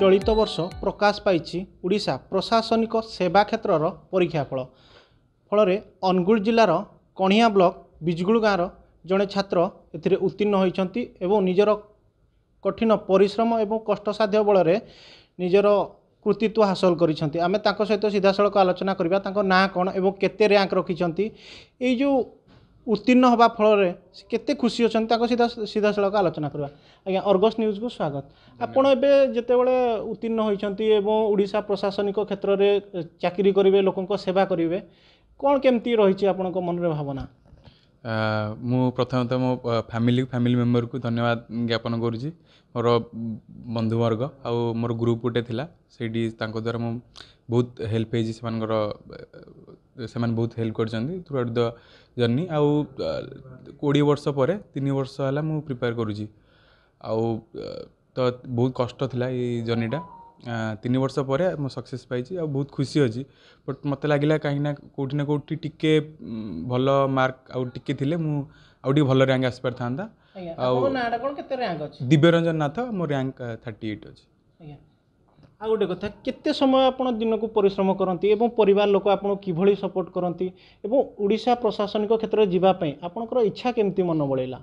चलित वर्ष प्रकाश पाई ओडिशा प्रशासनिक सेवा क्षेत्र परीक्षाफल फल अनुगुल जिलार कणिया ब्लॉक बिजगुड़ गाँव जड़े छात्र ए उत्तीर्ण होती निजर कठिन परिश्रम और कष्टसाध्य बल निजर कृतित्व हासिल करिसेंती। आमे तांको सहित सीधा सड़क आलोचना करबा तांको ना कोन एवं केते रैंक रखिसेंती ए जो उत्तीर्ण होबा फल रे केते खुशी होसेंती तांको सीधा सड़क आलोचना करबा। आज्ञा अर्गस न्यूज को स्वागत। आपण एबे जते बेले उत्तीर्ण होइसेंती एवं ओडिशा प्रशासनिक क्षेत्र रे चाकरी करिवे लोकनक सेवा करिवे कोन केमती रहिछि आपनको मन रे भावना? मु प्रथमतः मो फैमिली मेम्बर को धन्यवाद ज्ञापन करुच्ची। मोर बंधुवर्ग आउ मोर ग्रुप गोटे से द्वारा मु बहुत हेल्प होगी से बहुत हेल्प कर थ्रू आउट द जर्नी। आउ 20 वर्ष पर 3 वर्ष है मु प्रिपेयर करुच्ची आउ तो बहुत कष्ट थिला ये जर्नीटा। 3 वर्ष पर मो सक्सेस पाई आउ बहुत खुशी अच्छी। बट मत लगे कहीं ना कौटी टिके भल मार्क आउ टिके थिले मु आउटी भल रैंक आसपार था। दिव्य रंजन नाथ मो रैंक 38 अच्छे। आ गोटे कथा केते समय आप दिन को परिश्रम करती परिवार लोक आप किभली सपोर्ट करती ओडिशा प्रशासनिक क्षेत्र में जावाई आपंकर इच्छा केमती मन बढ़ेला?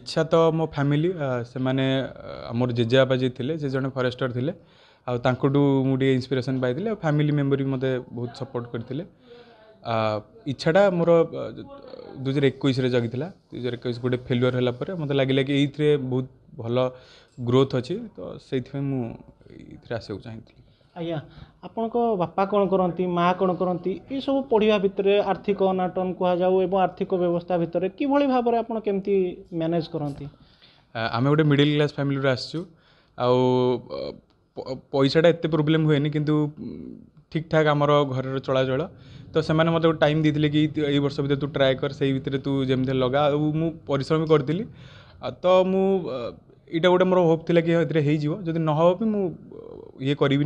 इच्छा तो मो फैमिली से मोर जेजेबापा जी थे जे जड़े फरेस्टर थे आउटू मुझे इंस्पिरेसन पाई फैमिली मेम्बर भी मते बहुत सपोर्ट करते। इच्छाटा मोर 2021 जगिता 2021 गोटे फेलुअर होगापर मत लगे कि ये बहुत भल ग्रोथ अच्छी तो से आसको चाहिए। आज्ञा आपण बापा कौन करती माँ कौन करती ये सब पढ़ा भितर आर्थिक अनाटन कहुँ आर्थिक व्यवस्था भितर कि भाव में आपड़ केमती मैनेज करती? आम गोटे मिडिल क्लास फैमिली आसचु आ पैसाटा एत प्रोब्लेम हुए कि ठीक ठाक आमर घर चलाचल तो से मत टाइम देते कि ये वर्ष भितर तू ट्राए कर से भितर तू जमी लगा मु परिश्रम भी करी तो मु यहाँ गोटे मोर होप था कि ये जदि नहो भी मु ये करी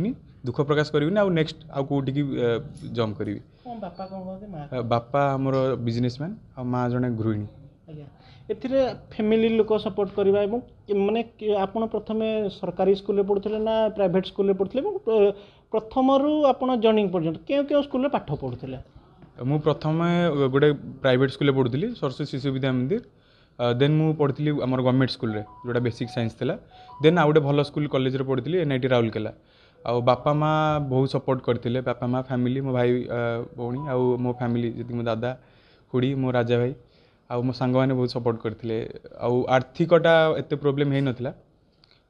दुख प्रकाश करी आउ नेक्स्ट आउ कौटी की जम्प करी। बापा कौन? बापा मोर बिजनेसमैन आ माँ जड़े गृहिणी। ए फैमिली लोक सपोर्ट करवा माने आप प्रथम सरकारी स्कूल में पढ़ुले ना प्राइट स्कूल में पढ़ुले? प्रथम रू आप जर्निंग पर्यटन क्यों क्यों स्कूल में पाठ पढ़ुले? मु प्रथम गोटे प्राइट स्कूल में पढ़ुली सरस्वती शिशु विद्या मंदिर। देन मु पढ़ी आम गवर्नमेंट स्कूल रे जोटा बेसिक साइंस था। देन आउ गोटे भल स्कूल कॉलेज रे पढ़ी एनआईटी राउरकेला। आउ बापा माँ बहुत सपोर्ट करते बापा माँ फैमिली मो भाई भौणी आउ मो फैमिली जी मो दादा खुड़ी मो राजा भाई आउ मो सांग माने बहुत सपोर्ट करते। आउ आर्थिकटा एत प्रोब्लेम हो नाला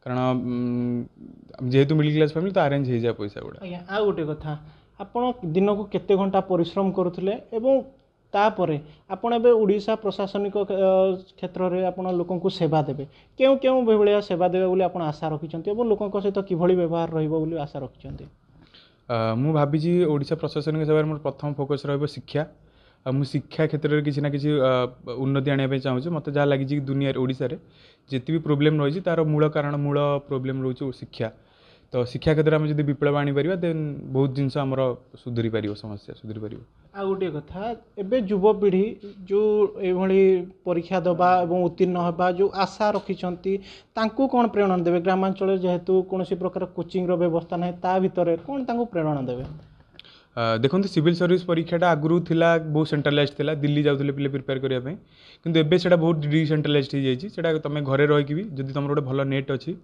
कारण जेहेतु मिडिल क्लास फैमिली तो आरेंज हो जाए पैसा गुड़ा। आ गोटे कथा आप दिन को केते घंटा परिश्रम करुले तापर आपण एबे ओडिशा प्रशासनिक क्षेत्र में आप लोक सेवा देवे क्यों क्यों भाया सेवा देवे बोली आप आशा रखिंट लोक सहित किभली व्यवहार रही आशा रखिंट? मु भाभी ओडिशा प्रशासनिक सेवा मोर प्रथम फोकस शिक्षा मु शिक्षा क्षेत्र में किसी ना किसी उन्नति आने चाहूँगी। मत जहाँ लगी दुनिया ओडिशा जी प्रोब्लेम रही तार मूल प्रोब्लेम रोचे शिक्षा तो शिक्षा क्षेत्र में जब विप्लव आनीपर देन बहुत जिनस सुधरी पार समस्या सुधरी पार। आ गोटे कथा एवं युवपीढ़ी जो ये परीक्षा दबा और उत्तीर्ण होगा जो आशा रखिंट कौन प्रेरणा देवे? ग्रामांचल जेहेतु कौन प्रकार कोचिंग व्यवस्था ना ता भर कौन तांको प्रेरणा देवे? देखते सिविल सर्विस परीक्षाटा आगुरी बहुत सेंट्रलाइज था दिल्ली जाते पे प्रिपेयर करने कितु एबे से बहुत डिसेंट्रलाइज हो जाएगी तुम घर रहीकि भी जब तुम गोटे भल नेट अच्छी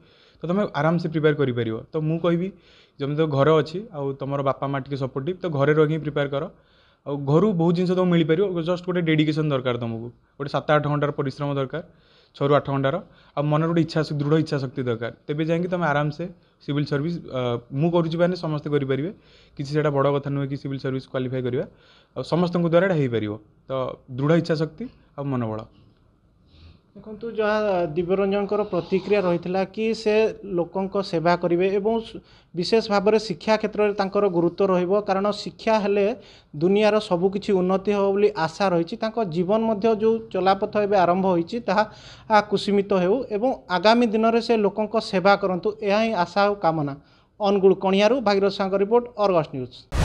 तो तुम आराम से प्रिपेयर करीपर। तो मुझे कहबी जमी तो घर अच्छी आउ तुम बापा माँ टे सपोर्टिव तो घर रही प्रिपेयर कर आ घर बहुत जिन तुम मिलपर जस्ट गोटे डेडिकेशन दरकार तुमको गोटे 7-8 घंटार परिश्रम दरकार 6-8 घंटार आ मन गोटे इच्छा दृढ़ इच्छाशक्ति दरकार तेज जा तुम आराम से सिविल सर्विस मु कर समस्त करें किसी बड़ कथा नुहे कि सिविल सर्विस क्वालिफाई करवा समस्त द्वारा हो पार तो दृढ़ इच्छाशक्ति आ मनोबल। देखो जहाँ दिव्य रंजन प्रतिक्रिया रही कि से लोकंक सेवा करेंगे विशेष भाव में शिक्षा क्षेत्र में गुरुत्व रहिबो कारण शिक्षा हेले दुनिया सबकिछि उन्नति हो बोली आशा रही जीवन मध्य जो चलापथ एवं आरंभ होती कुसीमित हो आगामी दिन में से लोकंक सेवा करंतु यही आशा और कामना। अनुगुल कणियारू Bhagirath Sahu report Argus news.